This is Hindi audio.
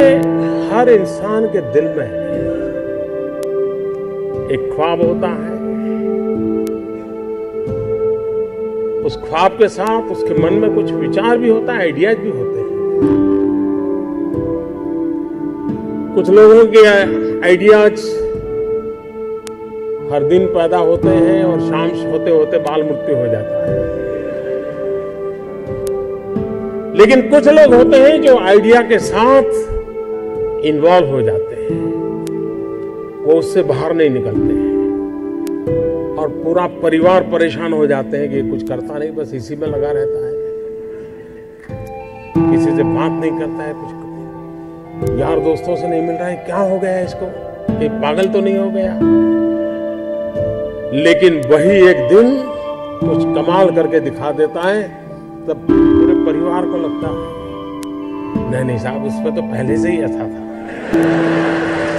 हर इंसान के दिल में एक ख्वाब होता है। उस ख्वाब के साथ उसके मन में कुछ विचार भी होता है, आइडियाज भी होते हैं। कुछ लोगों के आइडियाज हर दिन पैदा होते हैं और शाम होते होते बाल मृत्यु हो जाता है। लेकिन कुछ लोग होते हैं जो आइडिया के साथ इन्वॉल्व हो जाते हैं, वो उससे बाहर नहीं निकलते हैं और पूरा परिवार परेशान हो जाते हैं कि कुछ करता नहीं, बस इसी में लगा रहता है, किसी से बात नहीं करता है, कुछ यार दोस्तों से नहीं मिल रहा है, क्या हो गया इसको, ये पागल तो नहीं हो गया। लेकिन वही एक दिन कुछ कमाल करके दिखा देता है, तब पूरे परिवार को लगता है नहीं साहब, इस पर तो पहले से ही ऐसा था।